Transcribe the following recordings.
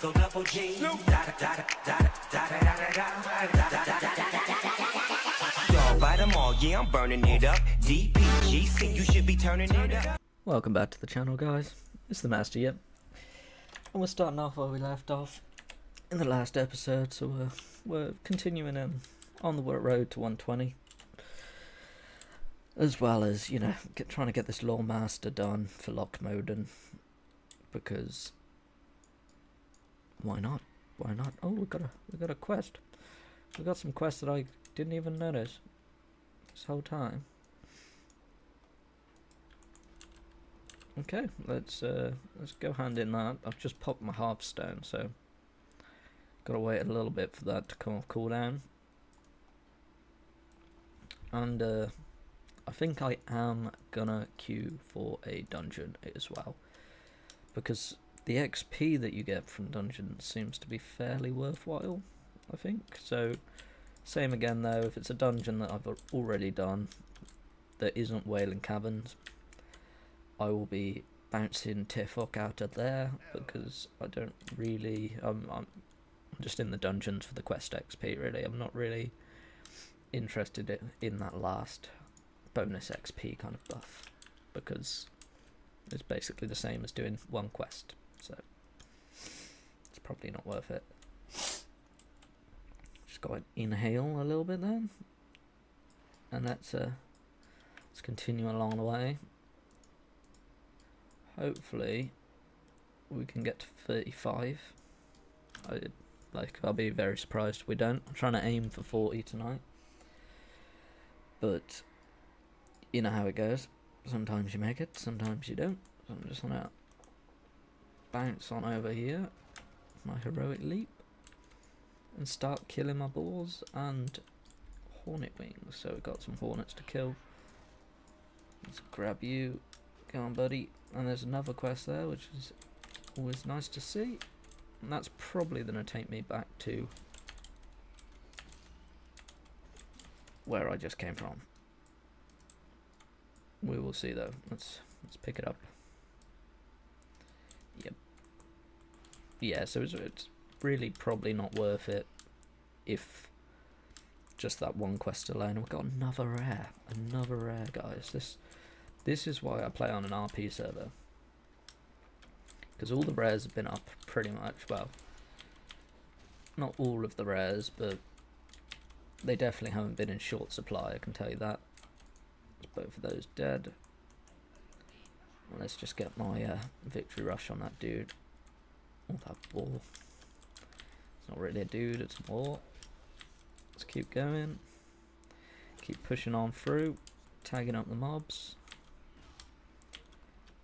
go double G. Yo, buy them all, yeah, I'm burning it up. DPGC, you should be turning it up. Welcome back to the channel, guys. It's the Master Yip. And we're starting off where we left off in the last episode, so we're continuing on the road to 120. As well as, you know, trying to get this lore master done for Loch Modan, because why not? Why not? Oh, we got a quest. We got some quests that I didn't even notice this whole time. Okay, let's go hand in that. I've just popped my hearthstone, so gotta wait a little bit for that to come off cooldown. And I think I am gonna queue for a dungeon as well, because the XP that you get from dungeons seems to be fairly worthwhile, I think. So same again though, if it's a dungeon that I've already done that isn't Wailing Caverns, I will be bouncing Tifok out of there, because I don't really, I'm just in the dungeons for the quest XP really. I'm not really interested in that last bonus XP kind of buff, because it's basically the same as doing one quest, so it's probably not worth it. Just go and inhale a little bit then, and let's continue along the way. Hopefully we can get to 35. I'll be very surprised if we don't. I'm trying to aim for 40 tonight, but you know how it goes. Sometimes you make it, sometimes you don't. So I'm just gonna bounce on over here, my heroic leap, and start killing my boars and hornet wings. So we've got some hornets to kill. Let's grab you. Come on, buddy. And there's another quest there, which is always nice to see. And that's probably going to take me back to where I just came from. We will see though. Let's pick it up. Yep. Yeah, so it's really probably not worth it if just that one quest alone. We've got another rare, guys. This is why I play on an RP server, because all the rares have been up pretty much. Well, not all of the rares, but they definitely haven't been in short supply, I can tell you that. Both of those dead. Let's just get my victory rush on that dude. Oh, that ball. It's not really a dude, it's a ball. Let's keep going. Keep pushing on through, tagging up the mobs.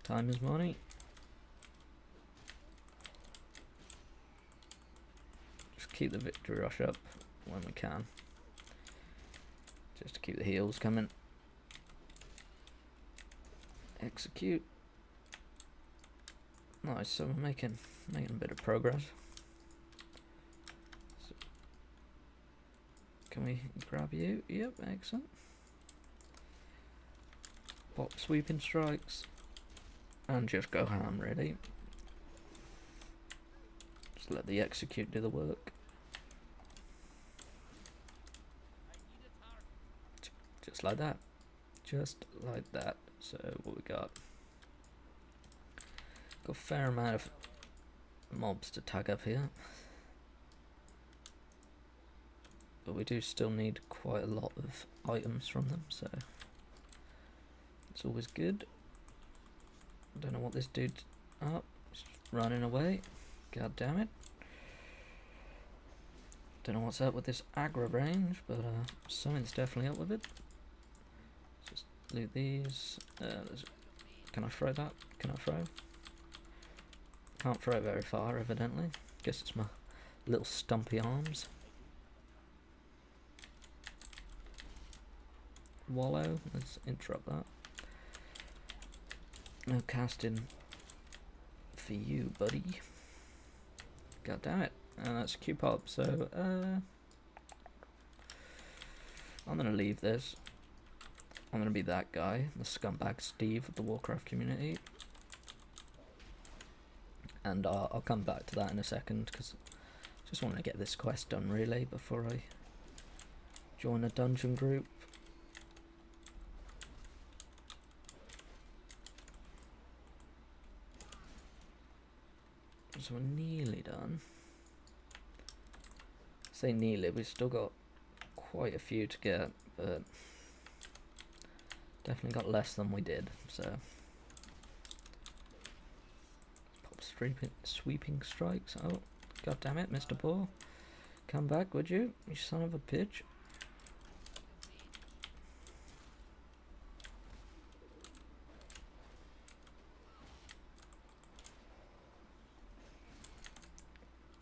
Time is money. Just keep the victory rush up when we can, just to keep the heals coming. Execute. Nice, so we're making a bit of progress. So can we grab you? Yep, excellent. Pop sweeping strikes and just go ham really. Just let the execute do the work. Just like that. Just like that. So what we got? Got a fair amount of mobs to tag up here, but we do still need quite a lot of items from them, so it's always good. I don't know what this dude's up. He's running away. God damn it! Don't know what's up with this aggro range, but something's definitely up with it. Loot these. Can I throw that? Can I throw? Can't throw very far, evidently. Guess it's my little stumpy arms. Wallow. Let's interrupt that. No casting for you, buddy. God damn it! And that's a cube pop. So I'm gonna leave this. I'm gonna be that guy, the scumbag Steve of the Warcraft community, and I'll come back to that in a second, because I just want to get this quest done really before I join a dungeon group. So we're nearly done. I say nearly, we've still got quite a few to get, but definitely got less than we did, so. Pop sweeping strikes. Oh, god damn it, Mr. Ball. Come back, would you? You son of a bitch.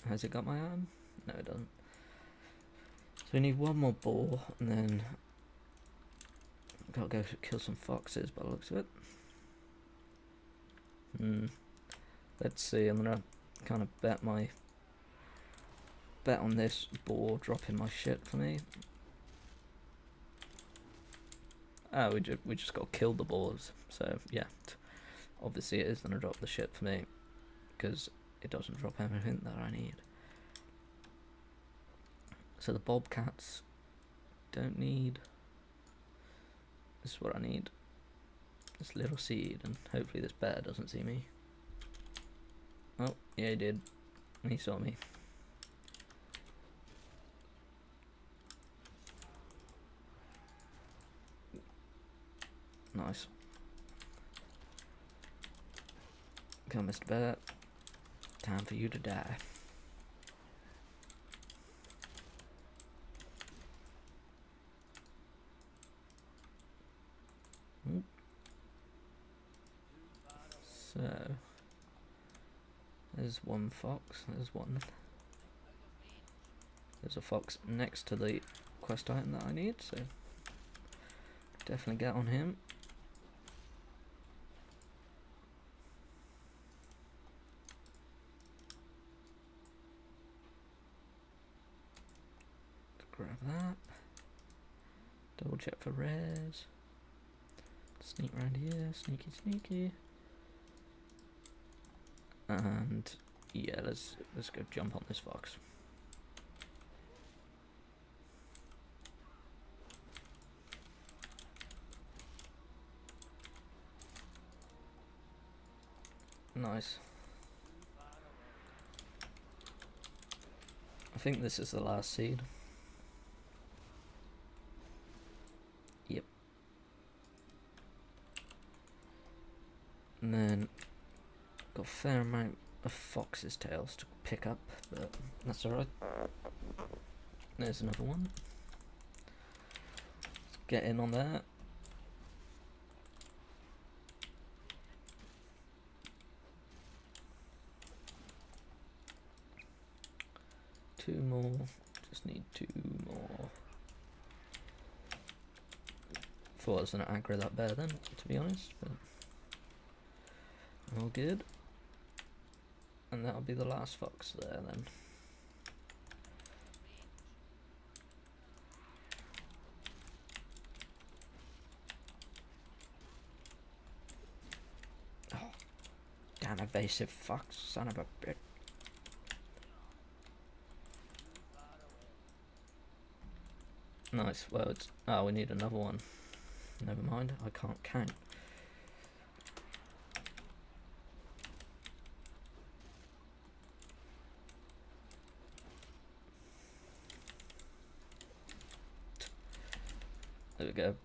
Has it got my arm? No, it doesn't. So we need one more boar, and then gotta go kill some foxes by the looks of it. Let's see. I'm gonna kind of bet on this boar dropping my shit for me. Oh, we just got killed the boars. So yeah, obviously it is gonna drop the shit for me, because it doesn't drop anything that I need. So the bobcats don't need. This is what I need. This little seed, and hopefully this bear doesn't see me. Oh, yeah, he did. He saw me. Nice. Come, Mr. Bear. Time for you to die. So there's one fox, there's one. There's a fox next to the quest item that I need, so definitely get on him. Grab that. Double check for rares. Sneak around here. Sneaky, sneaky. And yeah, let's go jump on this fox. Nice. I think this is the last seed. And then got a fair amount of foxes' tails to pick up, but that's alright. There's another one. Let's get in on that. Two more. Just need two more. Thought I was gonna aggro that bear then, to be honest, but all good, and that'll be the last fox there then. Oh, damn evasive fox, son of a bitch. Nice, well it's, oh we need another one. Never mind, I can't count. There we go.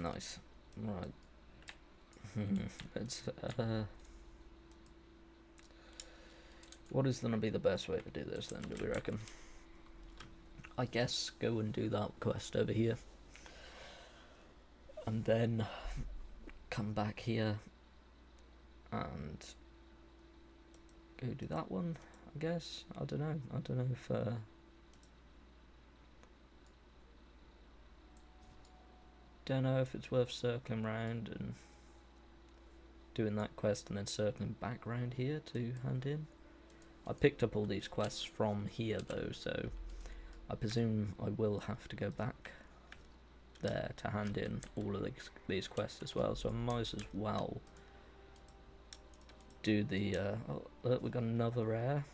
Nice. Right. It's, what is going to be the best way to do this then, do we reckon? I guess go and do that quest over here. And then come back here and go do that one, I guess. I don't know. I don't know if... don't know if it's worth circling round and doing that quest and then circling back round here to hand in. I picked up all these quests from here though, so I presume I will have to go back there to hand in all of these quests as well, so I might as well do the oh, we got another rare.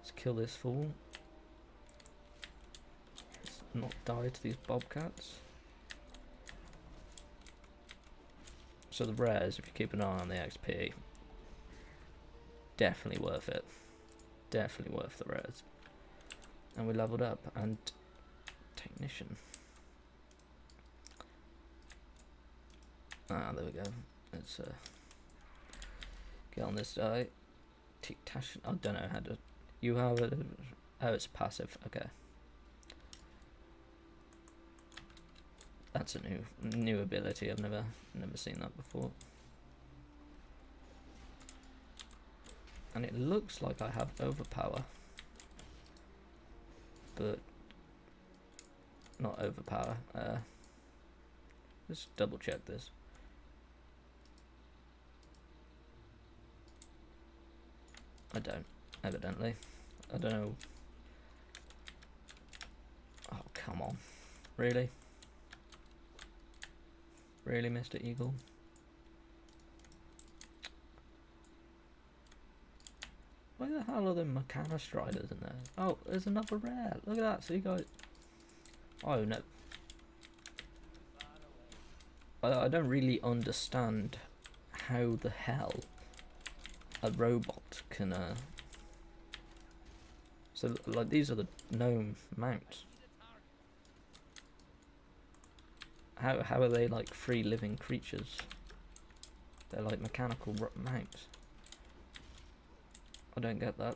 Let's kill this fool. Let's not die to these bobcats. So the rares, if you keep an eye on the XP, definitely worth it. Definitely worth the rares. And we leveled up and technician. Ah, there we go. Let's get on this die. Technician. I don't know how to. You have a. Oh, it's passive. Okay. That's a new ability. I've never seen that before. And it looks like I have overpower, but not overpower. Let's double check this. I don't, evidently. I don't know. Oh, come on. Really? Really, Mr. Eagle? Where the hell are the Mechanstriders in there? Oh, there's another rare. Look at that. So you guys. Oh no. I don't really understand how the hell a robot can. So like these are the gnome mounts. How are they like free living creatures? They're like mechanical mounts. I don't get that.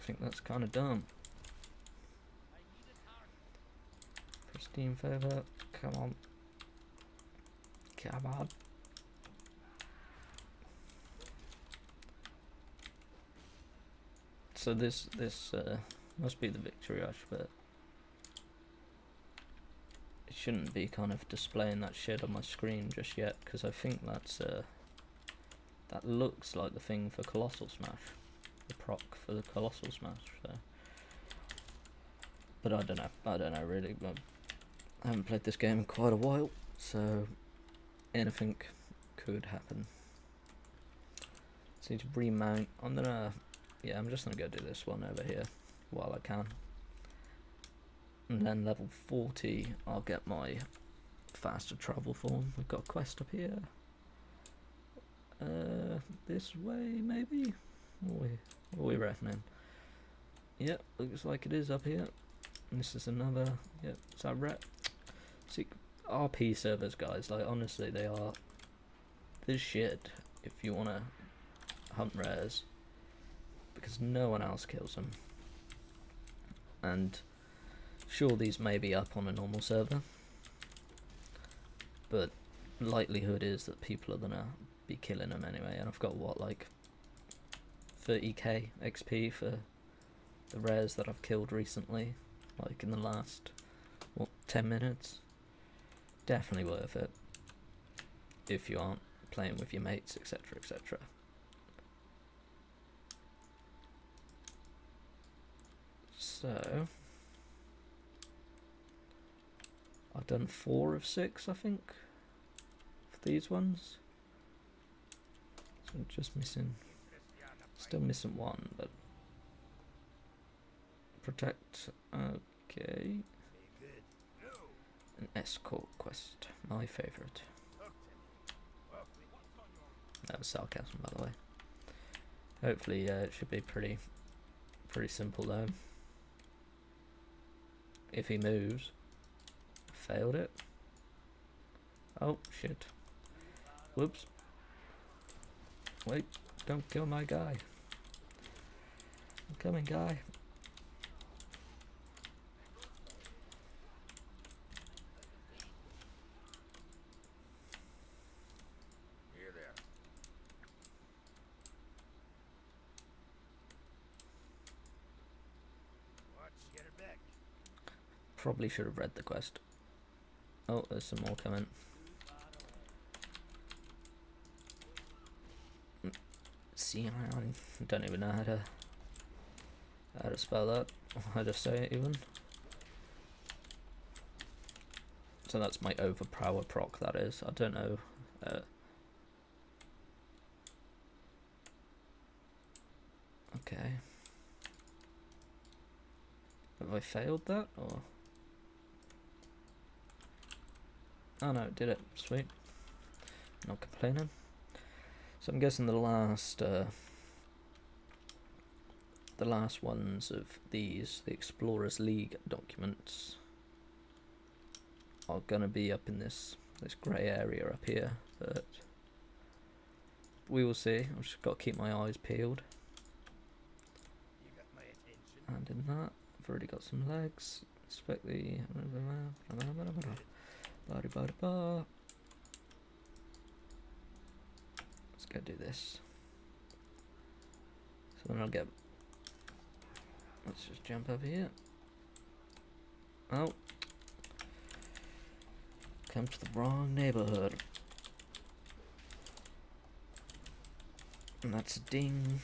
I think that's kind of dumb. Pristine feather. Come on. Come on. So this must be the victory rush, but it shouldn't be kind of displaying that shit on my screen just yet, because I think that's that looks like the thing for Colossal Smash. The proc for the Colossal Smash, so. But I don't know really. I haven't played this game in quite a while, so anything could happen. So to remount, I'm just gonna go do this one over here while I can, and then level 40 I'll get my faster travel form. We've got a quest up here, this way maybe. What are we reckoning? Yep, looks like it is up here. And this is another. Yep, is that right? See, RP servers, guys. Like, honestly, they are this shit if you want to hunt rares, because no one else kills them. And sure, these may be up on a normal server, but likelihood is that people are gonna be killing them anyway. And I've got what, like 30k XP for the rares that I've killed recently, like in the last, what, 10 minutes? Definitely worth it, if you aren't playing with your mates, etc, etc. So, I've done 4 of 6, I think, for these ones, so I'm just missing. Still missing one, but protect. Okay, an escort quest, my favorite. That was sarcasm, by the way. Hopefully, it should be pretty simple though. If he moves, failed it. Oh shit! Whoops. Wait! Don't kill my guy. I'm coming, guy. Here, there. Watch, get it back. Probably should have read the quest. Oh, there's some more coming. I don't even know how to spell that, or how to say it even. So that's my overpower proc, that is. I don't know. Okay. Have I failed that, or? Oh no, it did it. Sweet. Not complaining. So I'm guessing the last ones of these, the Explorers League documents, are gonna be up in this grey area up here, but we will see. I've just got to keep my eyes peeled. You got my attention. And in that, I've already got some legs. Expect the Let's go do this. So then I'll get. Let's just jump over here. Oh, come to the wrong neighborhood. And that's a ding.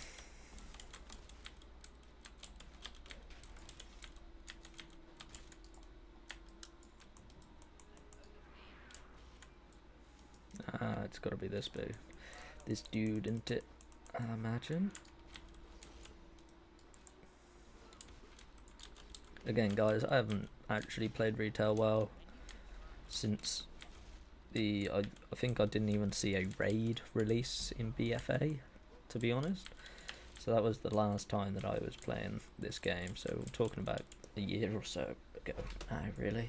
Ah, it's gotta be this big. This dude, isn't it? I imagine. Again, guys, I haven't actually played retail well since the... I think I didn't even see a raid release in BFA, to be honest. So that was the last time that I was playing this game. So we're talking about a year or so ago now, really.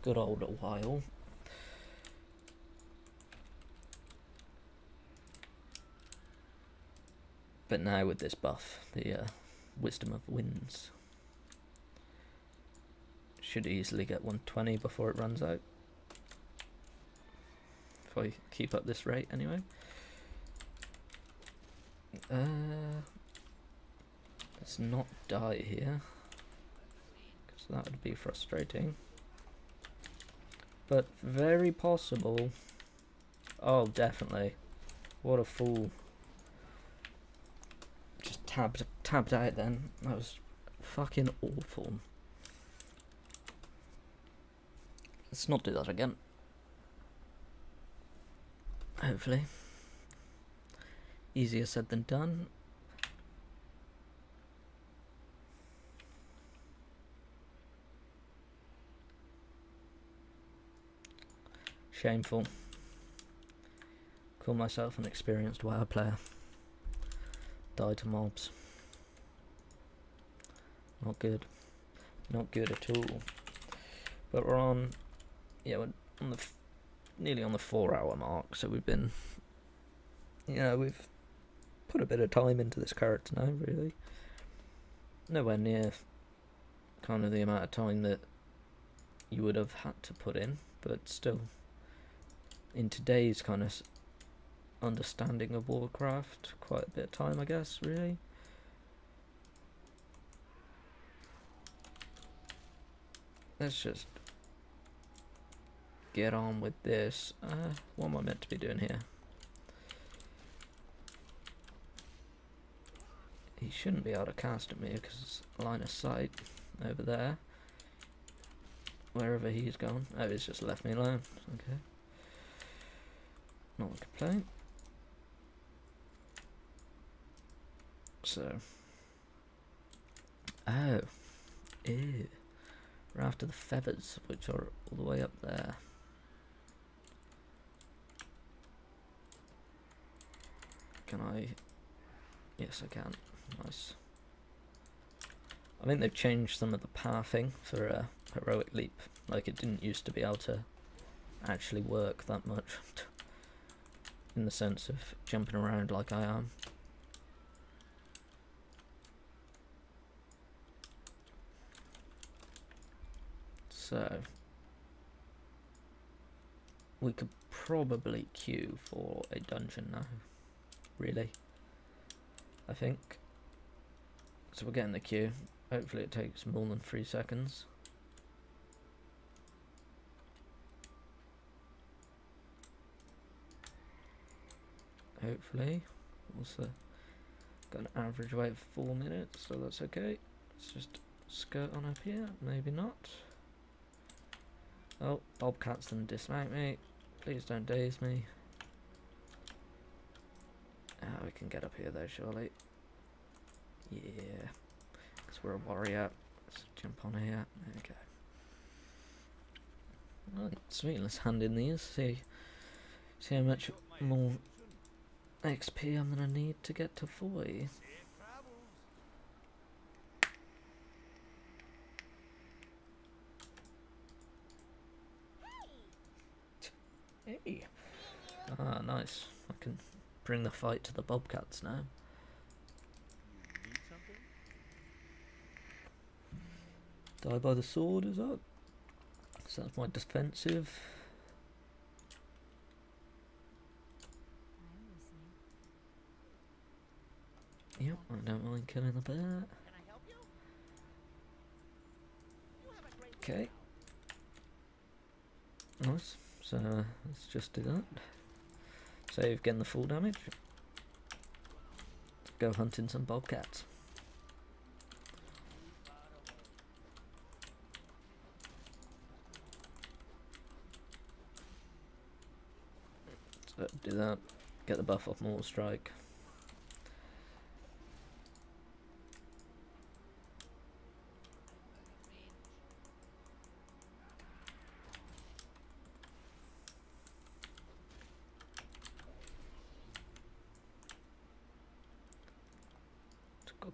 Good old while. But now with this buff, the Wisdom of Winds. Should easily get 120 before it runs out. If I keep up this rate anyway. Let's not die here, because that would be frustrating. But very possible. Oh, definitely. What a fool. Just tabbed out then. That was fucking awful. Let's not do that again. Hopefully. Easier said than done. Shameful. Call myself an experienced WoW player. Die to mobs. Not good. Not good at all. But we're on... Yeah, we're on the nearly on the 4-hour mark, so we've been, you know, we've put a bit of time into this character now, really. Nowhere near kind of the amount of time that you would have had to put in, but still, in today's kind of understanding of Warcraft, quite a bit of time, I guess, really. Let's just get on with this. What am I meant to be doing here? He shouldn't be able to cast at me because it's line of sight over there. Wherever he's gone. Oh, he's just left me alone. Okay. Not a complaint. So. Oh. Ew. We're after the feathers, which are all the way up there. Can I? Yes, I can. Nice. I think they've changed some of the pathing for a heroic leap. Like, it didn't used to be able to actually work that much in the sense of jumping around like I am. So we could probably queue for a dungeon now. Really, I think. So we're getting the queue. Hopefully it takes more than 3 seconds. Hopefully. Also got an average wait of 4 minutes, so that's okay. Let's just skirt on up here. Maybe not. Oh, Bobcat's gonna dismount me. Please don't daze me. We can get up here though, surely. Yeah, because we're a warrior. Let's jump on here. Okay. Right, sweet. Let's hand in these. See how much more XP I'm gonna need to get to 40. Hey. Ah, nice. I can bring the fight to the bobcats now. Die by the sword is up. So that's my defensive. Yep, I don't mind killing the bear. Okay. Nice. So let's just do that. Save getting the full damage. Go hunting some bobcats. So do that. Get the buff off Mortal Strike.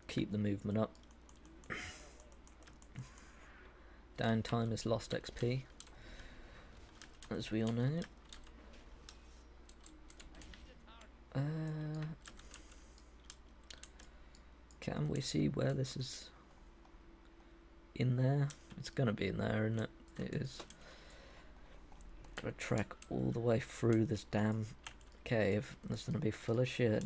Keep the movement up. Downtime is lost XP, as we all know. Can we see where this is in there? It's gonna be in there, isn't it? It is. Gotta trek all the way through this damn cave. That's gonna be full of shit.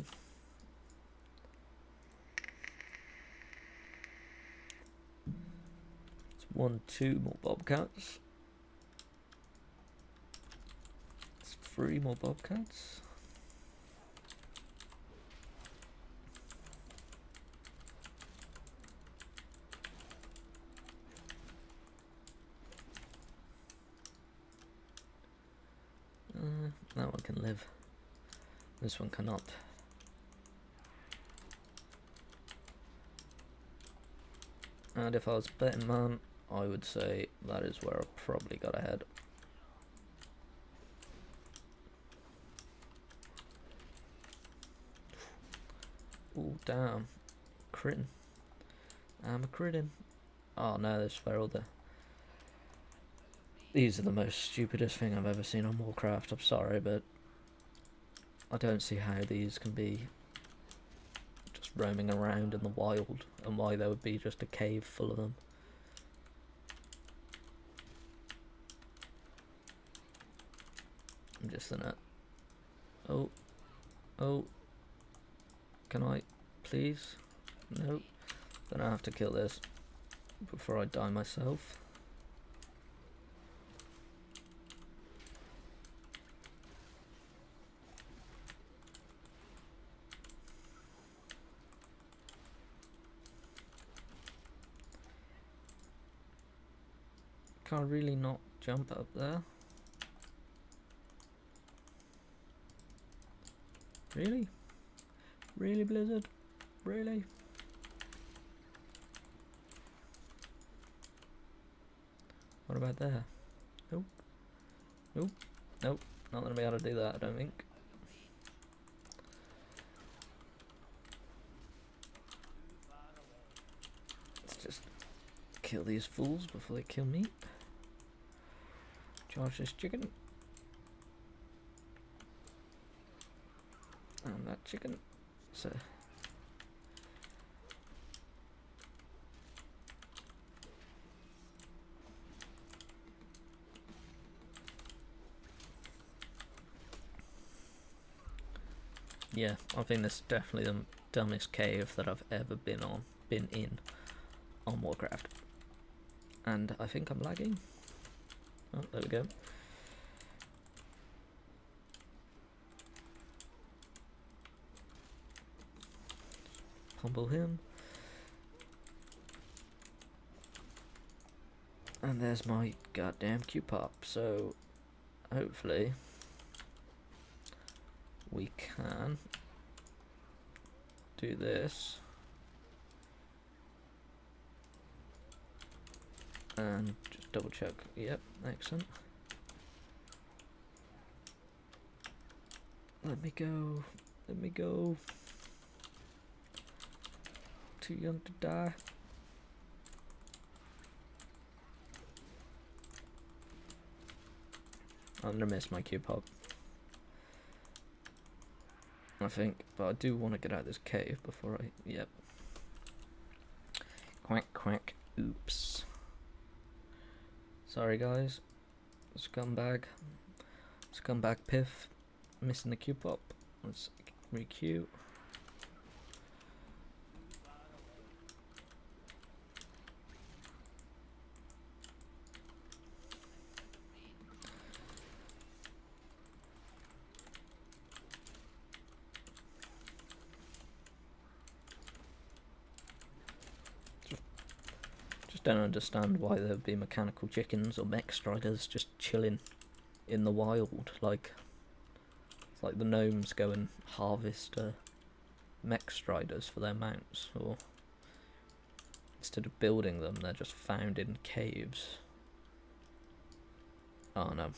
One, two more bobcats. That's three more bobcats. That one can live. This one cannot. And if I was betting, man, I would say that is where I probably got ahead. Oh damn, critting! I'm a critting. Oh no, there's feral there. These are the most stupidest thing I've ever seen on Warcraft. I'm sorry, but I don't see how these can be just roaming around in the wild, and why there would be just a cave full of them. I'm just gonna... Oh. Oh. Can I... please? Nope. Then I have to kill this before I die myself. Can I really not jump up there? Really? Really, Blizzard? Really? What about there? Nope. Nope. Nope. Not gonna be able to do that, I don't think. Let's just kill these fools before they kill me. Charge this chicken. And that chicken, so yeah, I think this is definitely the dumbest cave that I've ever been in on Warcraft. And I think I'm lagging. Oh, there we go. Humble him. And there's my goddamn Q-pop. So hopefully we can do this. and just double check. Yep, excellent. Let me go. Too young to die. I'm gonna miss my cube hub, I think, but I do want to get out of this cave before I, yep. Quack, quack, oops. Sorry guys, scumbag piff, missing the cube hub. Let's re-queue. I don't understand why there'd be mechanical chickens or mechanstriders just chilling in the wild. Like, it's like the gnomes go and harvest mechanstriders for their mounts, or instead of building them, they're just found in caves. Oh no,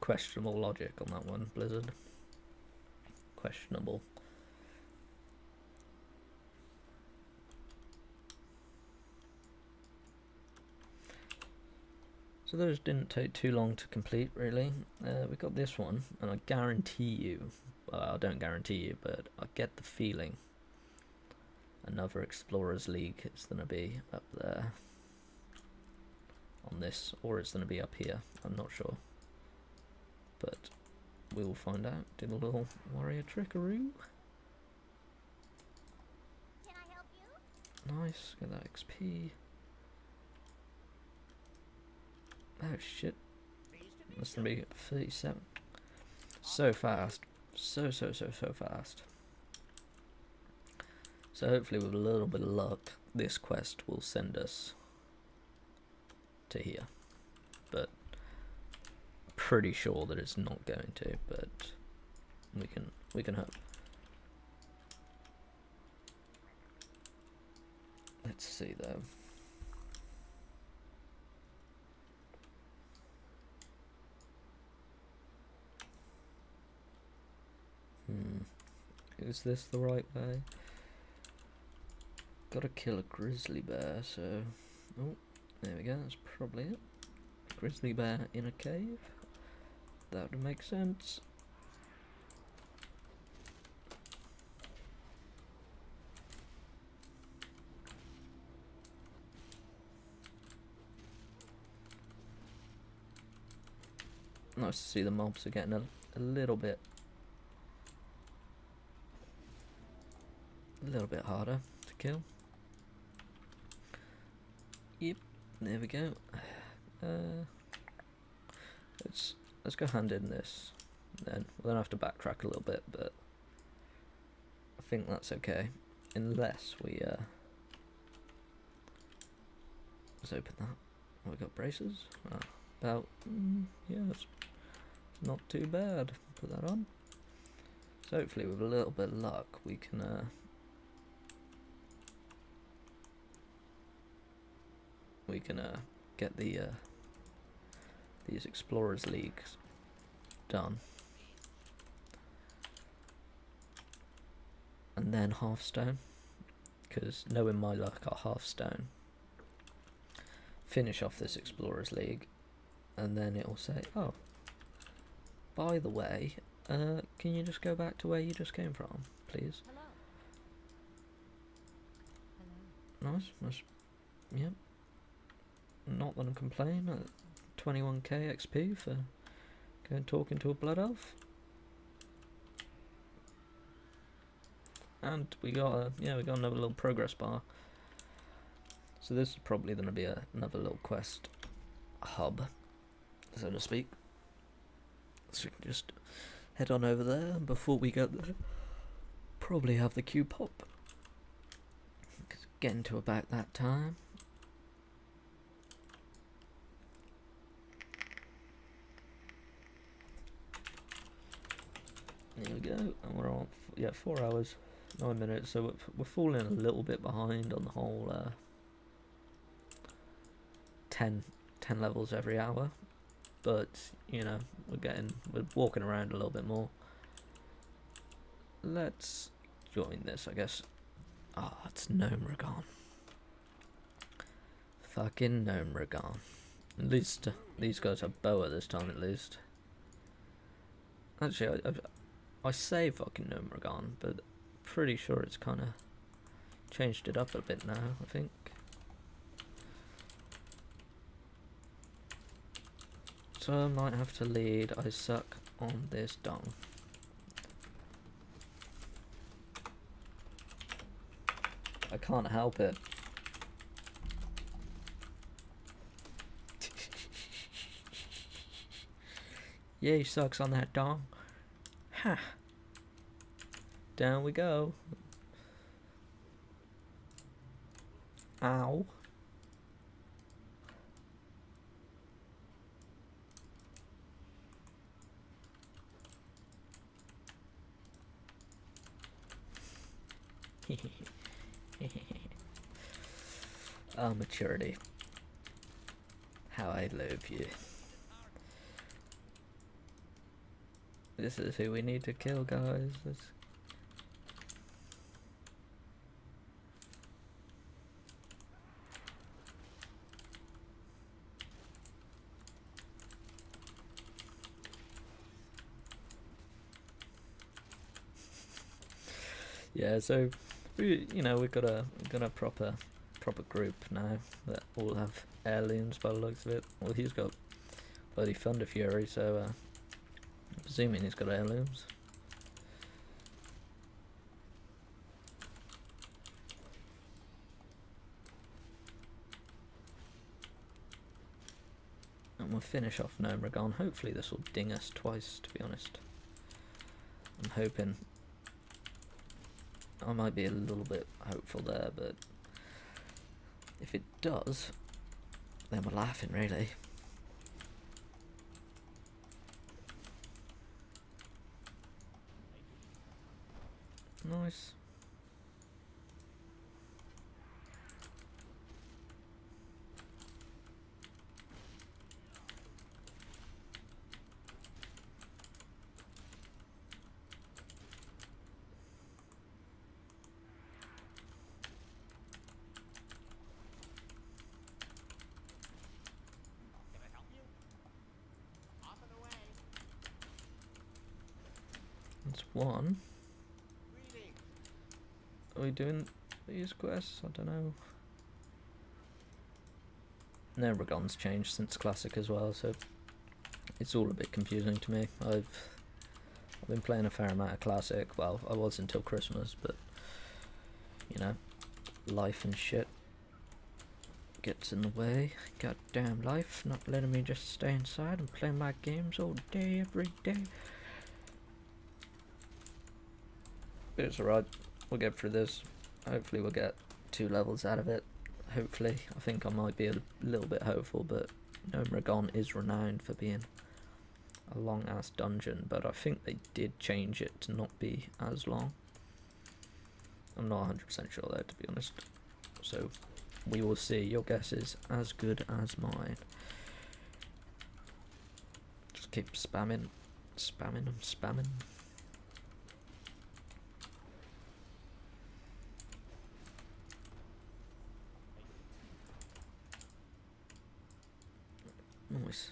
questionable logic on that one, Blizzard. Questionable. So those didn't take too long to complete, really. We got this one, and I guarantee you, well, I don't guarantee you, but I get the feeling another Explorers League is going to be up there on this, or it's going to be up here, I'm not sure. But we will find out. Did a little warrior trickaroo. Can I help you? Nice, get that XP. Oh shit, that's gonna be 37. So fast, so fast. So hopefully with a little bit of luck, this quest will send us to here. But pretty sure that it's not going to, but we can hope. Let's see though. Is this the right way? Gotta kill a grizzly bear, so... Oh, there we go, that's probably it. Grizzly bear in a cave. That would make sense. Nice to see the mobs are getting a little bit... a little bit harder to kill. Yep, there we go. Let's go hand in this. Then we'll have to backtrack a little bit, but I think that's okay. Unless we let's open that. Oh, we got braces. Oh, about yeah, it's not too bad. Put that on. So hopefully, with a little bit of luck, we can. We can get the these Explorers Leagues done, and then Hearthstone, because knowing my luck at Hearthstone, finish off this Explorers League, and then it'll say, oh, by the way, can you just go back to where you just came from, please? Hello. Hello. Nice, nice, yep. Yeah. Not gonna complain at 21k XP for going talking to a blood elf. And we got a, yeah, we got another little progress bar. So this is probably gonna be another little quest hub, so to speak. So we can just head on over there, and before we get there, probably have the cube hop. It's getting to about that time. There we go, and we're on, yeah, 4 hours, 9 minutes, so we're falling a little bit behind on the whole 10 levels every hour, but you know, we're walking around a little bit more. Let's join this, I guess. Ah, oh, it's Gnomeregan. Fucking Gnomeregan. At least these guys have boa this time, at least. Actually, I say fucking Gnomeregan, but pretty sure it's kind of changed it up a bit now, I think. So I might have to lead. I suck on this dong. I can't help it. Yeah, he sucks on that dong. Ha! Down we go. Ow. Oh, maturity. How I love you. This is who we need to kill, guys. Yeah, so we, you know, we've got a proper group now that all have aliens by the looks of it. Well, he's got bloody Thunderfury, so I'm assuming he's got heirlooms. And we'll finish off Gnomeregan. Hopefully this will ding us twice, to be honest. I'm hoping. I might be a little bit hopeful there, but if it does, then we're laughing, really. Nice. That's one. Are we doing these quests? I don't know. Gnomeregan's changed since Classic as well, so it's all a bit confusing to me. I've been playing a fair amount of Classic. Well, I was until Christmas, but you know, life and shit gets in the way. Goddamn life, not letting me just stay inside and play my games all day, every day. But it's alright. We'll get through this. Hopefully we'll get 2 levels out of it. Hopefully. I think I might be a little bit hopeful, but Gnomeregan is renowned for being a long-ass dungeon, but I think they did change it to not be as long. I'm not 100% sure though, to be honest. So we will see. Your guess is as good as mine. Just keep spamming. Spamming and spamming. Nice.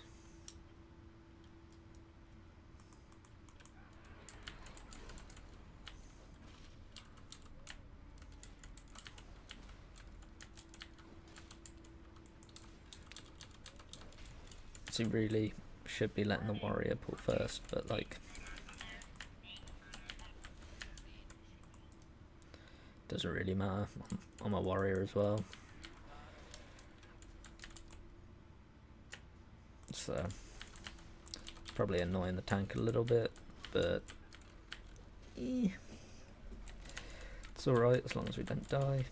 So you really should be letting the warrior pull first, but like, doesn't really matter. I'm a warrior as well. So probably annoying the tank a little bit, but it's alright as long as we don't die.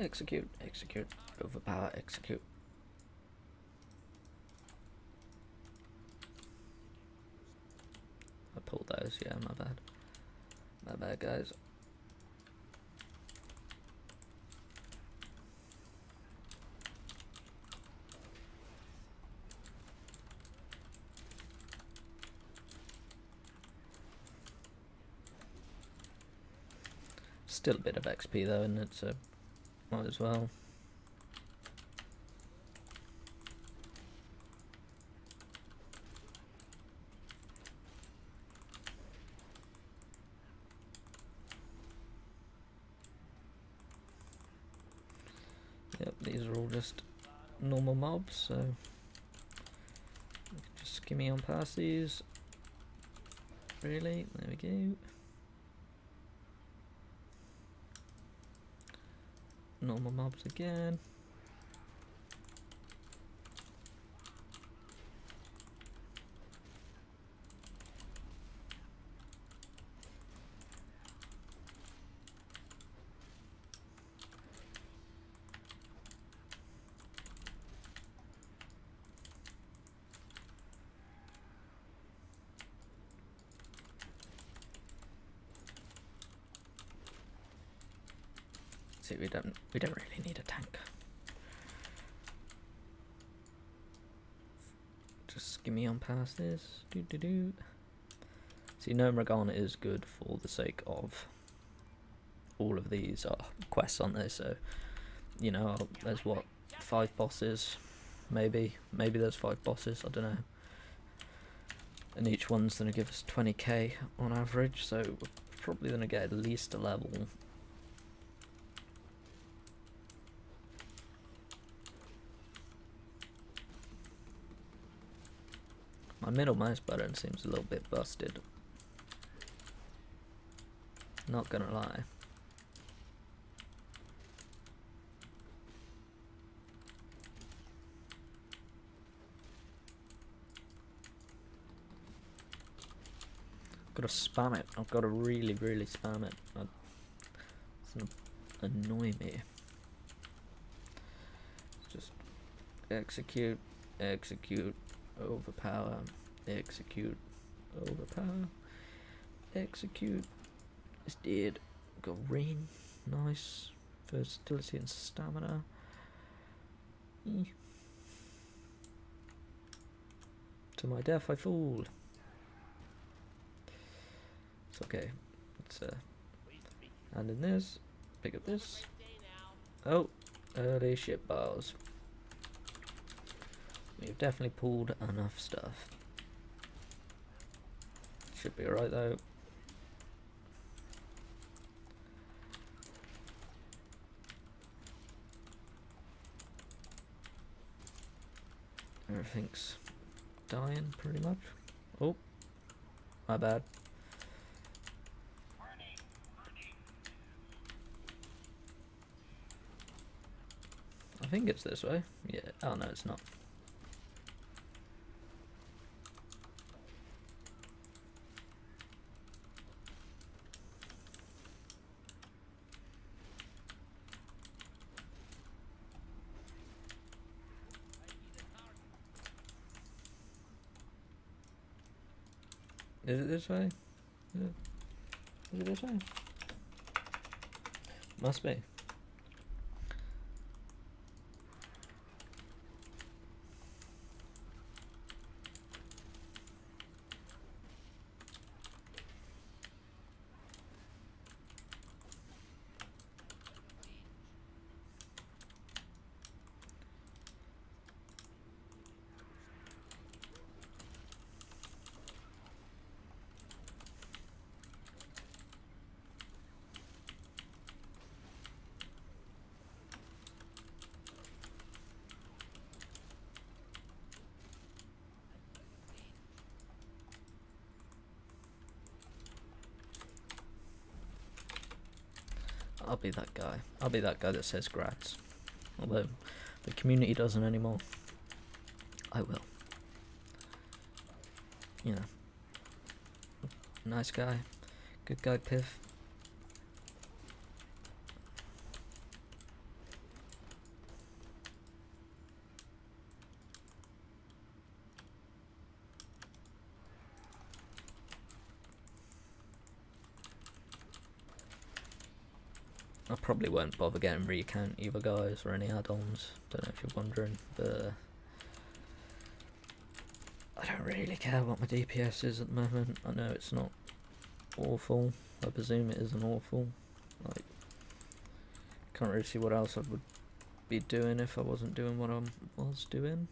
Execute, execute, overpower, execute. I pulled those, yeah, my bad. My bad, guys. still a bit of XP though, and it's a might as well. Yep, these are all just normal mobs, so we can just skimmy on past these. Really, there we go. Normal mobs again. See, we don't really need a tank. Just skimmy on past this. Do. See, Gnomeregan is good for the sake of all of these quests on there. So, you know, there's what, 5 bosses, maybe there's 5 bosses. I don't know. And each one's gonna give us 20k on average. So we're probably gonna get at least a level. My middle mouse button seems a little bit busted. Not gonna lie. I've gotta spam it. I've gotta really, really spam it. It's gonna annoy me. Just execute, execute. Overpower, execute, overpower, execute. It's dead. Got green, nice. Versatility and stamina. To my death I fall. It's okay. Let's hand in this, pick up this. Oh, early ship bars. We've definitely pulled enough stuff. Should be alright though. Everything's dying pretty much. Oh, my bad. I think it's this way. Yeah. Oh no, it's not. Is it this way? Yeah. Is it this way? Must be. I'll be that guy. I'll be that guy that says grats. Although the community doesn't anymore. I will. You know. Nice guy. Good guy, Piff. I probably won't bother getting recount either, guys, or any add-ons. Don't know if you're wondering, but I don't really care what my DPS is at the moment. I know it's not awful. I presume it isn't awful. Like, can't really see what else I would be doing if I wasn't doing what I was doing.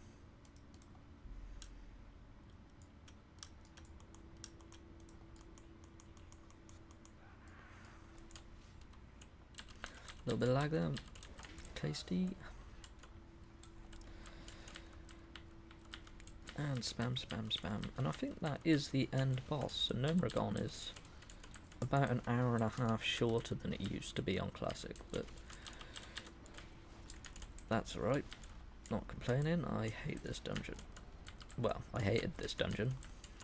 A little bit of lag there. Tasty. And spam, spam, spam. And I think that is the end boss. So Gnomeregan is about an hour and a half shorter than it used to be on Classic, but that's alright. Not complaining. I hate this dungeon. Well, I hated this dungeon.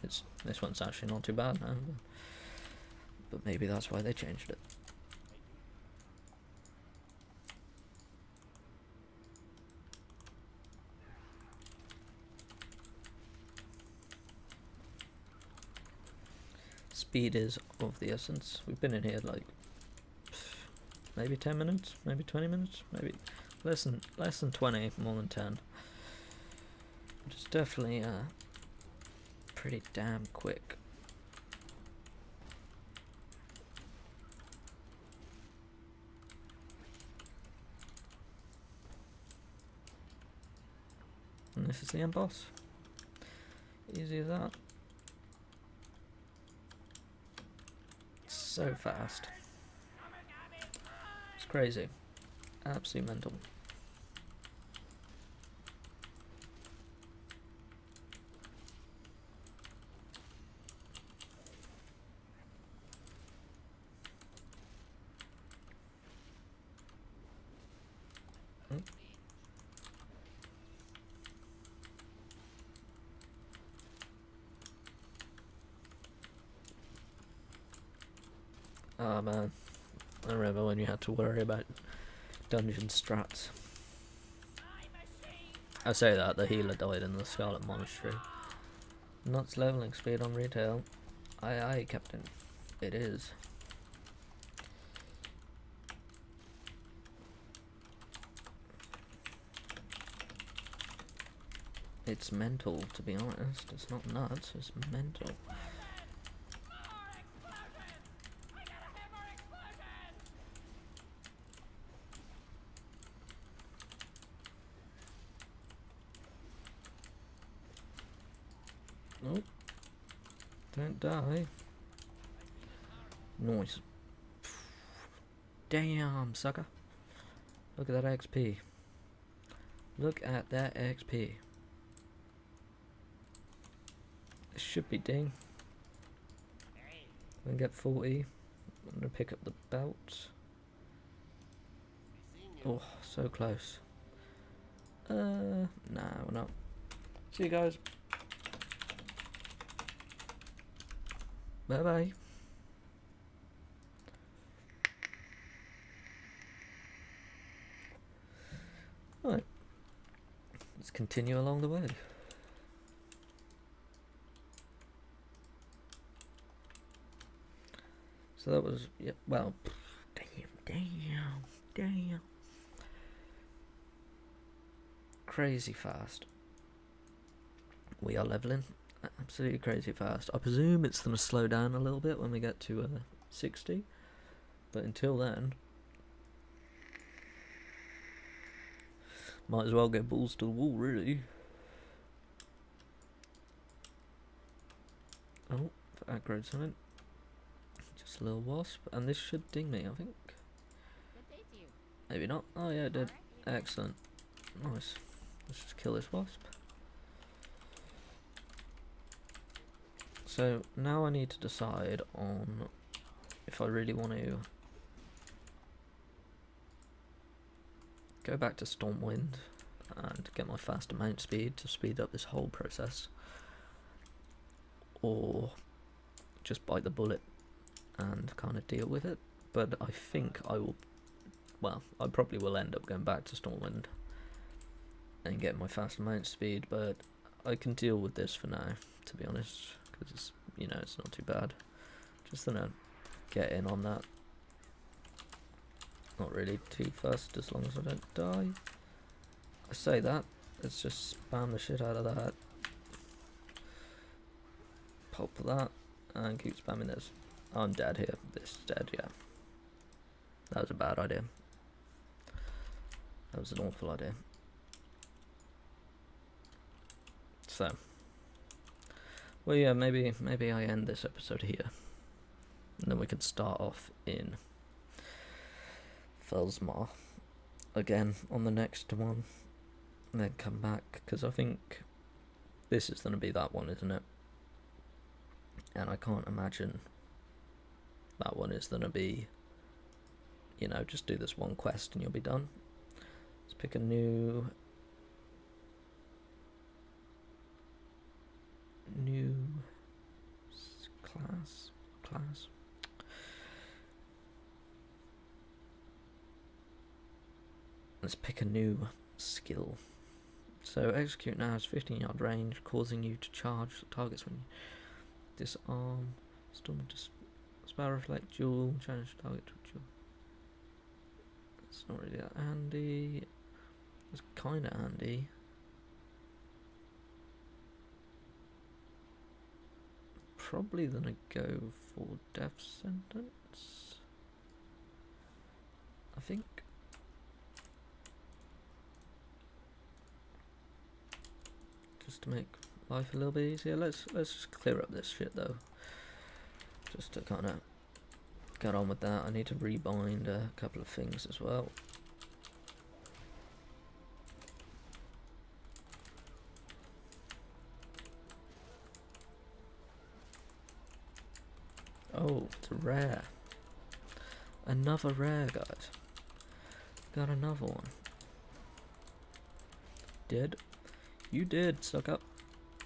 This one's actually not too bad now. But maybe that's why they changed it. Speed is of the essence. We've been in here like maybe 10 minutes, maybe 20 minutes, maybe less than 20, more than 10. Which is definitely pretty damn quick. And this is the end boss. Easy as that. So fast. It's crazy. Absolutely mental. Oh man, I remember when you had to worry about dungeon strats. I say that, the healer died in the Scarlet Monastery. Nuts leveling speed on retail. Aye aye, Captain. It is. It's mental, to be honest. It's not nuts, it's mental. Nope. Don't die. Nice. Damn, sucker. Look at that XP. Look at that XP. It should be ding. I'm gonna get 40. I'm gonna pick up the belt. Oh, so close. Nah, we're not. See you guys. Bye-bye. Right. Let's continue along the way. So that was... Yeah, well... Damn. Crazy fast. We are leveling. Absolutely crazy fast. I presume it's going to slow down a little bit when we get to 60, but until then, might as well get balls to the wall, really. Oh, that growed something. Just a little wasp, and this should ding me, I think. Maybe not. Oh yeah, it did. Excellent. Nice. Let's just kill this wasp. So now I need to decide on if I really want to go back to Stormwind and get my faster mount speed to speed up this whole process, or just bite the bullet and kind of deal with it. But I think I will, well, I probably will end up going back to Stormwind and get my faster mount speed, but I can deal with this for now, to be honest. Because it's, you know, it's not too bad. Just gonna get in on that. Not really too fast, as long as I don't die. I say that. Let's just spam the shit out of that. Pop that and keep spamming this. I'm dead here. This is dead, yeah. That was a bad idea. That was an awful idea. So, well, yeah, maybe I end this episode here, and then we can start off in Felsmar again on the next one, and then come back, because I think this is going to be that one, isn't it? And I can't imagine that one is going to be, you know, just do this one quest and you'll be done. Let's pick a new class. Let's pick a new skill. So execute now is 15-yard range, causing you to charge the targets when you disarm, storm, spell, reflect, duel, challenge target to duel. It's not really that handy. It's kind of handy. Probably gonna go for death sentence, I think. Just to make life a little bit easier. Let's just clear up this shit though. Just to kind of get on with that. I need to rebind a couple of things as well. Oh, it's a rare. Another rare, guys. Got another one. Did. You did, suck up.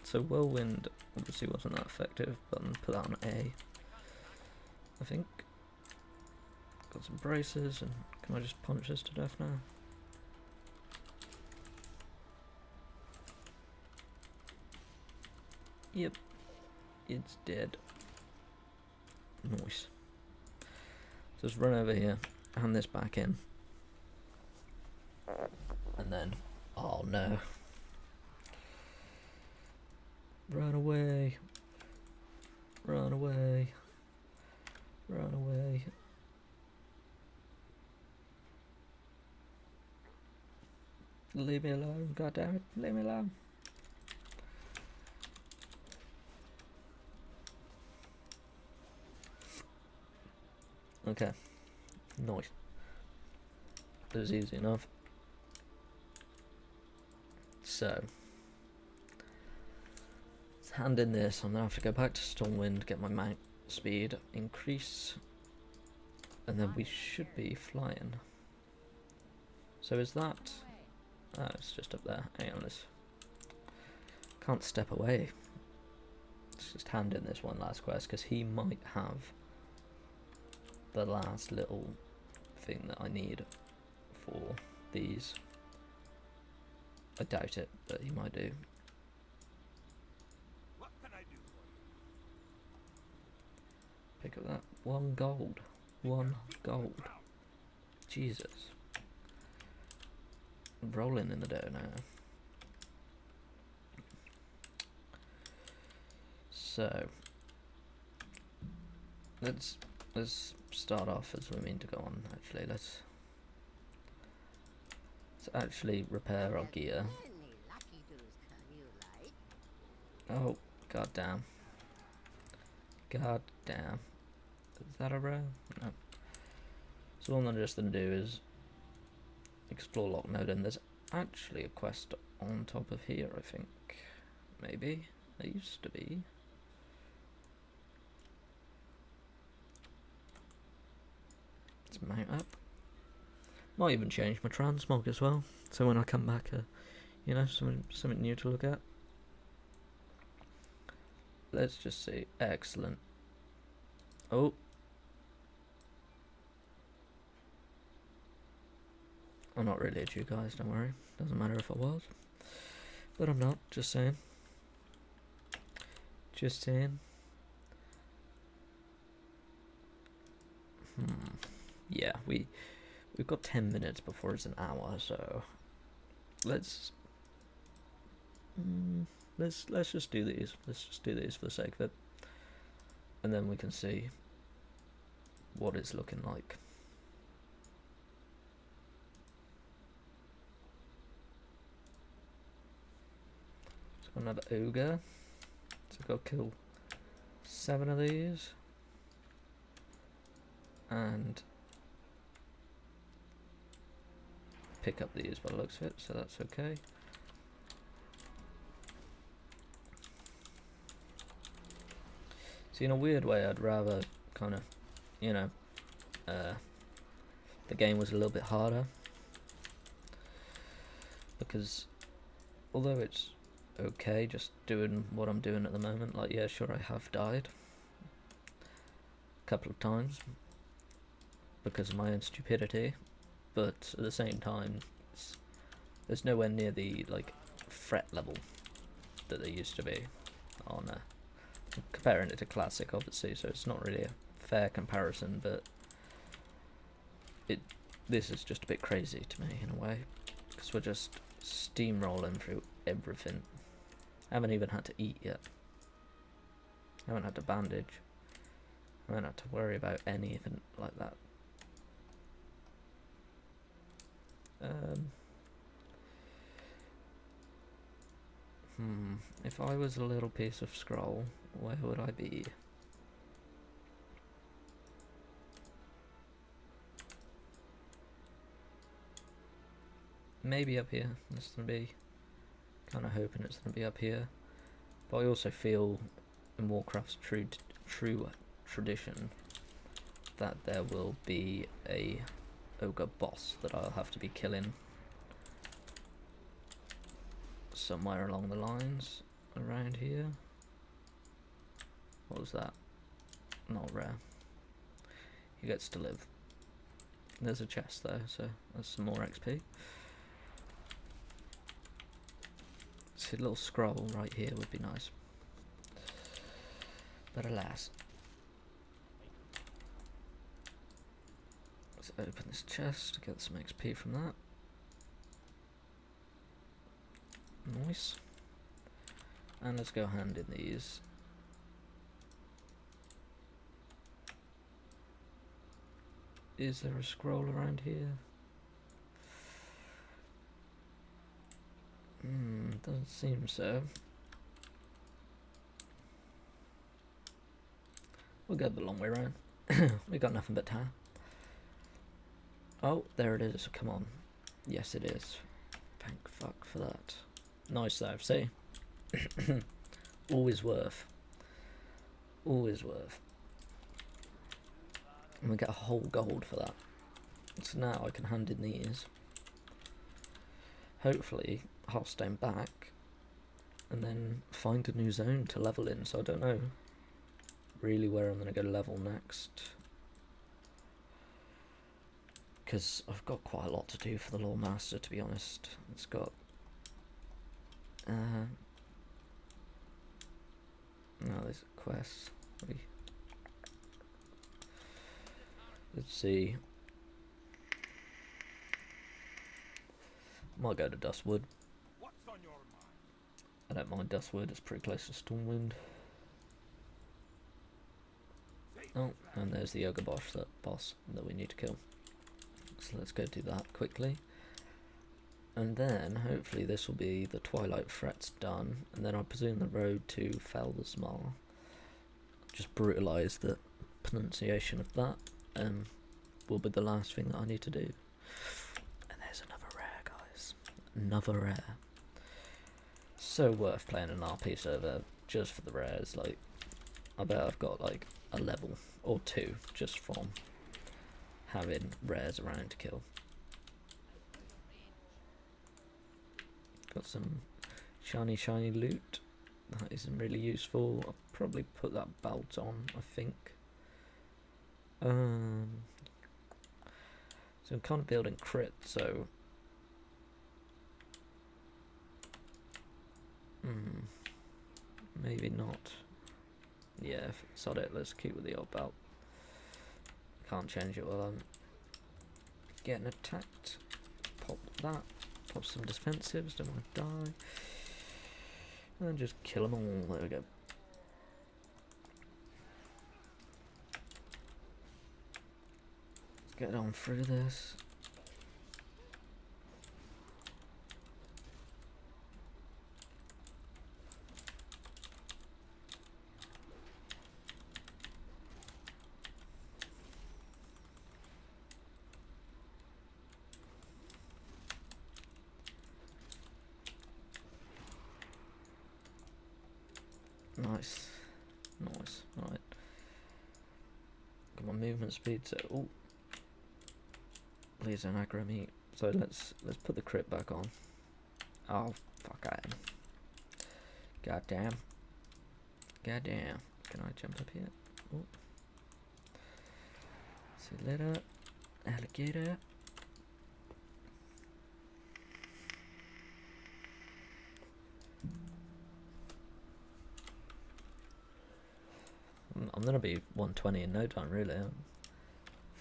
So Whirlwind obviously wasn't that effective, but I'm going to put that on A, I think. Got some braces, and can I just punch this to death now? Yep. It's dead. Nice. Just run over here, hand this back in, and then, oh no, run away. Leave me alone, goddammit, leave me alone. Okay, nice. That was easy enough. So, let's hand in this. I'm gonna have to go back to Stormwind, get my mount speed increase, and then we should be flying. So is that? Oh, it's just up there. Hang on, this can't step away. Let's just hand in this one last quest, because he might have the last little thing that I need for these. I doubt it, but he might do. What can I do? Pick up that one gold. Jesus, I'm rolling in the dough now. So let's start off as we mean to go on. Actually, let's actually repair our gear. Oh, god damn. Is that a row? No. So all I'm just gonna do is explore Loch Modan. There's actually a quest on top of here, I think. Maybe there used to be. Mount up. Might even change my transmog as well, so when I come back, you know, something new to look at. Let's just see. Excellent. Oh, I'm not really at you guys. Don't worry. Doesn't matter if I was, but I'm not. Just saying. Just saying. Yeah, we've got 10 minutes before it's an hour, so let's just do these. Let's just do these for the sake of it, and then we can see what it's looking like. another ogre. So go kill 7 of these. And pick up these by the looks of it, so that's okay. So in a weird way, I'd rather kind of, you know, the game was a little bit harder, because although it's okay just doing what I'm doing at the moment, like, yeah, sure, I have died a couple of times because of my own stupidity, but at the same time, there's nowhere near the, like, threat level that there used to be on comparing it to classic, obviously, so it's not really a fair comparison, but this is just a bit crazy to me in a way, because we're just steamrolling through everything. I haven't even had to eat yet. I haven't had to bandage. I haven't had to worry about anything like that. If I was a little piece of scroll, where would I be? Maybe up here. It's gonna be, kind of hoping it's gonna be up here. But I also feel in Warcraft's true tradition that there will be a ogre boss that I'll have to be killing somewhere along the lines around here. What was that? Not rare. He gets to live. There's a chest though, so that's some more XP. A little scroll right here would be nice, but alas. Let's open this chest to get some XP from that. Nice. And let's go hand in these. Is there a scroll around here? Doesn't seem so. We'll go the long way round. We got nothing but time. Oh, there it is. Come on. Yes, it is. Thank fuck for that. Nice though, see? Always worth. Always worth. And we get a whole gold for that. So now I can hand in these. Hopefully, Hearthstone back, and then find a new zone to level in. So I don't know really where I'm going to go level next, because I've got quite a lot to do for the Lore Master, to be honest. It's got now there's quests. Let's see. Might go to Dustwood. I don't mind Dustwood, it's pretty close to Stormwind. Oh, and there's the ogre boss that we need to kill. So let's go do that quickly. And then, hopefully this will be the Twilight Threats done, and then I presume the road to Feldersmar. Just brutalise the pronunciation of that, will be the last thing that I need to do. And there's another rare, guys. Another rare. So worth playing an RP server just for the rares. Like, I bet I've got like a level or two just from having rares around to kill. Got some shiny loot that isn't really useful. I'll probably put that belt on, I think. So I'm kind of building crit, so maybe not. Yeah, sod it, let's keep with the old belt. Can't change it while I'm getting attacked. Pop that. Pop some defensives, don't want to die. And then just kill them all, there we go. Let's get on through this. Nice. Nice. Right. Got my movement speed, so oh, please don't aggro me. So let's put the crit back on. Oh fuck, I am. Goddamn. Goddamn. Can I jump up here? Oh. See you later, alligator. I'm gonna be 120 in no time, really. I'm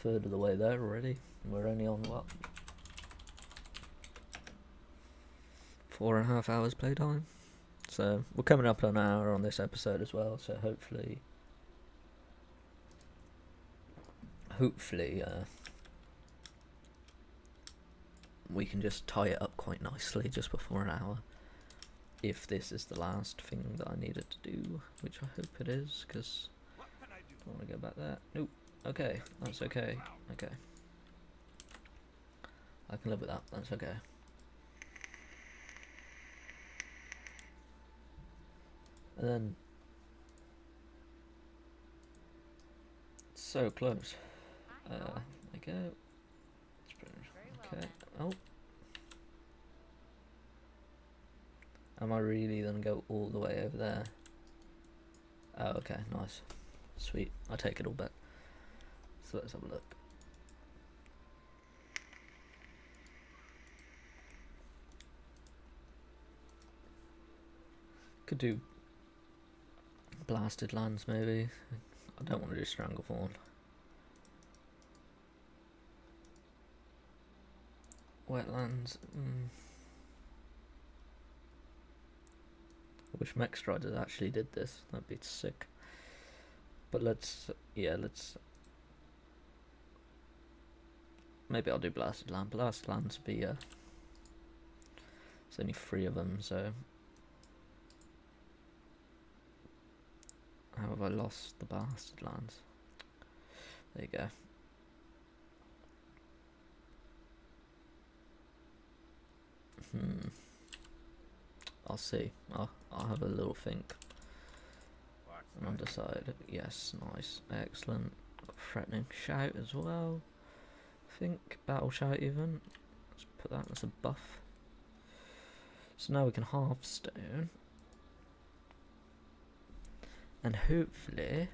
third of the way there already. We're only on what? 4.5 hours playtime. So we're coming up on an hour on this episode as well. So hopefully, we can just tie it up quite nicely just before an hour. If this is the last thing that I needed to do, which I hope it is, because I want to go back there. Nope. Okay, that's okay. Okay. I can live with that. That's okay. And then, so close. There we go. Okay. Oh. Am I really gonna go all the way over there? Oh, okay. Nice. Sweet. I take it all back. So let's have a look. Could do Blasted Lands, maybe. I don't want to do Stranglethorn. Wetlands. I wish Mechanstriders actually did this. That'd be sick. But let's. Maybe I'll do Blasted Land. Blasted Lands would be. There's only 3 of them, so. How have I lost the Blasted Lands? There you go. I'll see. I'll have a little think. And I'll decide. Yes, nice. Excellent. Got Threatening Shout as well. I think. Battle Shout even. Let's put that as a buff. So now we can half stone. And hopefully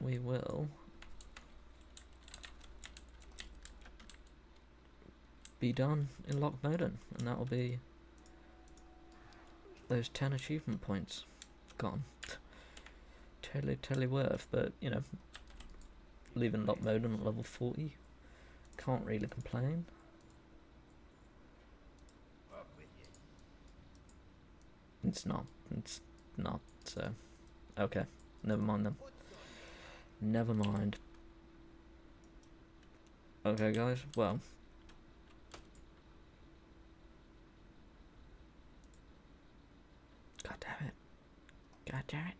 we will be done in Loch Modan, and that will be those 10 achievement points gone. Totally worth, but you know, leaving Loch Modan at level 40, can't really complain. It's not so. Okay, never mind them. Never mind. Okay guys, well. God damn it. God damn it.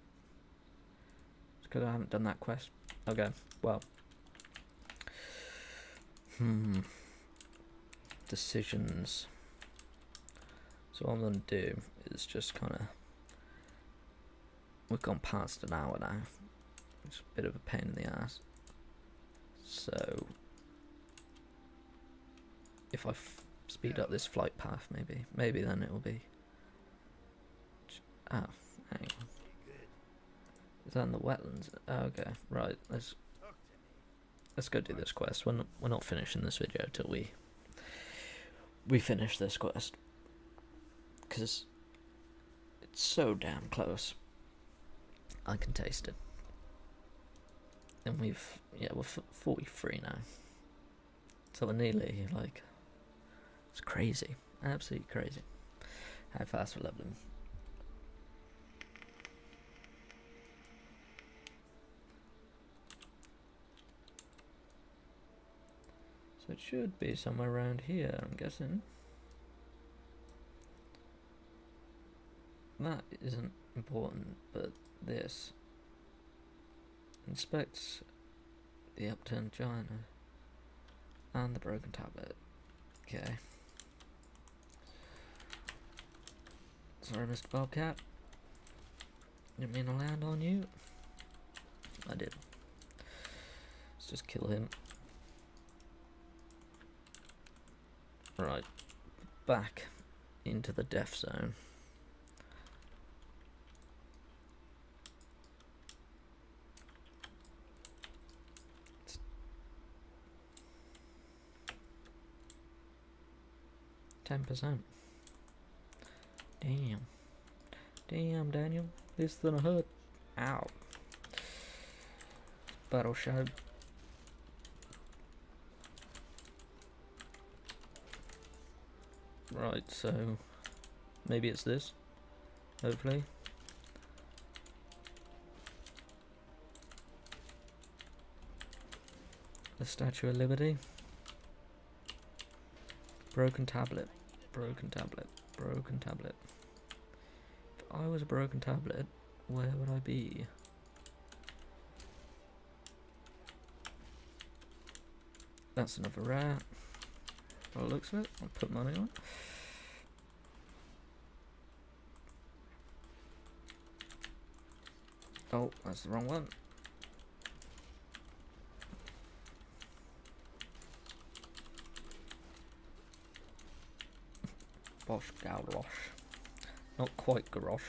It's because I haven't done that quest. Okay, well. Decisions. So what I'm going to do is just kind of... We've gone past an hour now, it's a bit of a pain in the ass. So, if I speed up this flight path, maybe then it will be. Ah, hang on. Is that in the wetlands? Oh, okay, right. Let's go do this quest. We're not finishing this video till we finish this quest, because it's so damn close. I can taste it, and we're 43 now, so we're nearly, like, it's crazy, absolutely crazy, how fast we're leveling. So it should be somewhere around here, I'm guessing. That isn't important, but this inspects the upturned giant and the broken tablet. Okay. Sorry, Mr. Bobcat. Didn't mean to land on you. I did. Let's just kill him. Right. Back into the death zone. It's 10%. Damn. Damn, Daniel. This than a hurt. Ow. Battle show. Right, so maybe it's this. Hopefully. The Statue of Liberty. Broken tablet. Broken tablet. Broken tablet. If I was a broken tablet, where would I be? That's another rare. By the looks of it, I'll put money on it. Oh, that's the wrong one. Bosh Galrosh. Not quite Garrosh.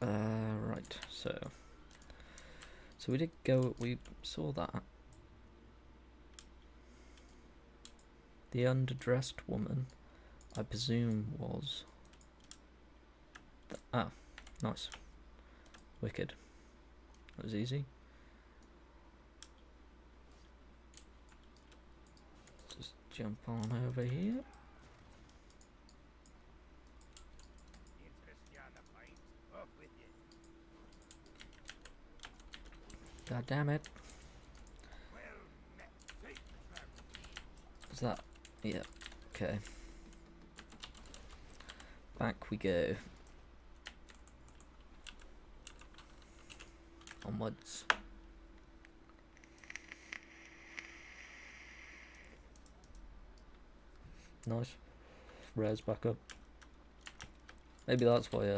Right, so we did go, we saw that. The underdressed woman, I presume, was... Ah, nice. Wicked. That was easy. Just jump on over here. God damn it. Is that... Yeah, okay. Back we go. Onwards. Nice. Rares back up. Maybe that's why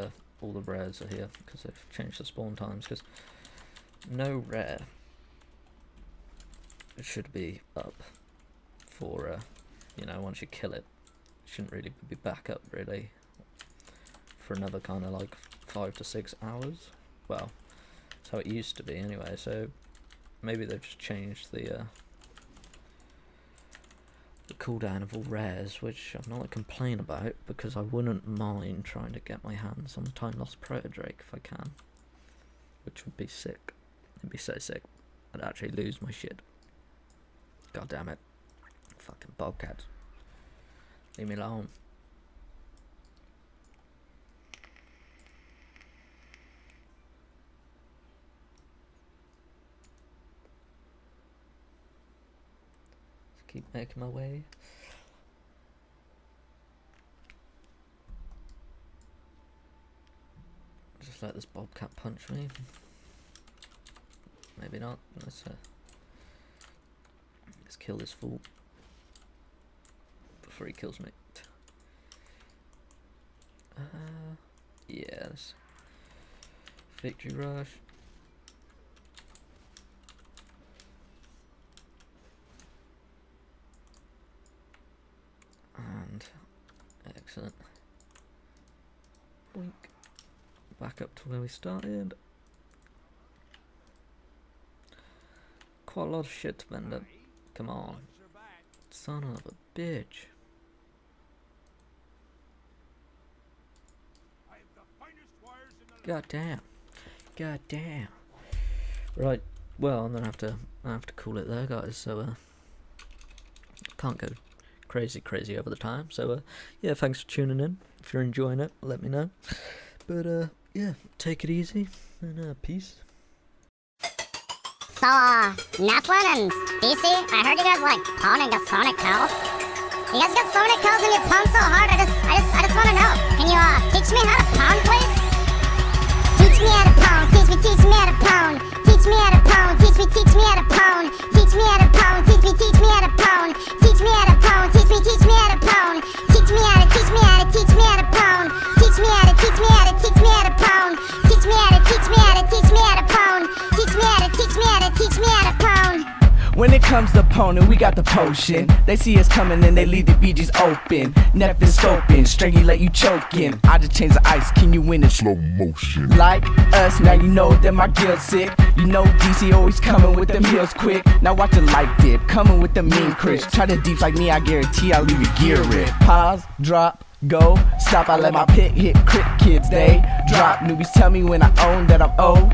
all the rares are here, because they've changed the spawn times, because no rare should be up for... you know, once you kill it, it shouldn't really be back up, really, for another kind of like 5 to 6 hours. Well, that's how it used to be anyway, so maybe they've just changed the cooldown of all rares, which I'm not going to complain about, because I wouldn't mind trying to get my hands on the Time Lost Protodrake if I can, which would be sick. It'd be so sick. I'd actually lose my shit. God damn it. Fucking bobcat. Leave me alone. Just keep making my way. Just let this bobcat punch me. Maybe not. Let's kill this fool. Before he kills me. Yes. Victory rush. And excellent. Boink. Back up to where we started. Quite a lot of shit to bend up. Come on. Son of a bitch. God damn. God damn. Right, well, I'm gonna have to call it there, guys, so can't go crazy over the time. So yeah, thanks for tuning in. If you're enjoying it, let me know. But yeah, take it easy and peace. So Nephlin and DC, I heard you guys like pawning the Sonic Cows. You guys got Sonic Cows in your pump so hard, I just wanna know. and you all teach me how to pound, please? Teach me how to pound, teach me how to pound. Teach me how to pound, teach me how to pound. Teach me how to pound, teach me how to pound. Teach me how to pound, teach me how to pound. Teach me how to, teach me how to pound. Teach me how to, teach me how to pound. Teach me how to, teach me how to pound. Teach me how to, teach me how to pound. When it comes to poning, we got the potion. They see us coming and they leave the BGs open. Nothing scoping, stringy let you choking. I just change the ice, can you win in slow motion? Like us, now you know that my guild's sick. You know DC always coming with them heels quick. Now watch a light dip, coming with the mean Chris. Try the deeps like me, I guarantee I'll leave you gear it. Pause, drop, go, stop, I let my pick hit. Crit kids, they drop. Newbies tell me when I own that I'm old.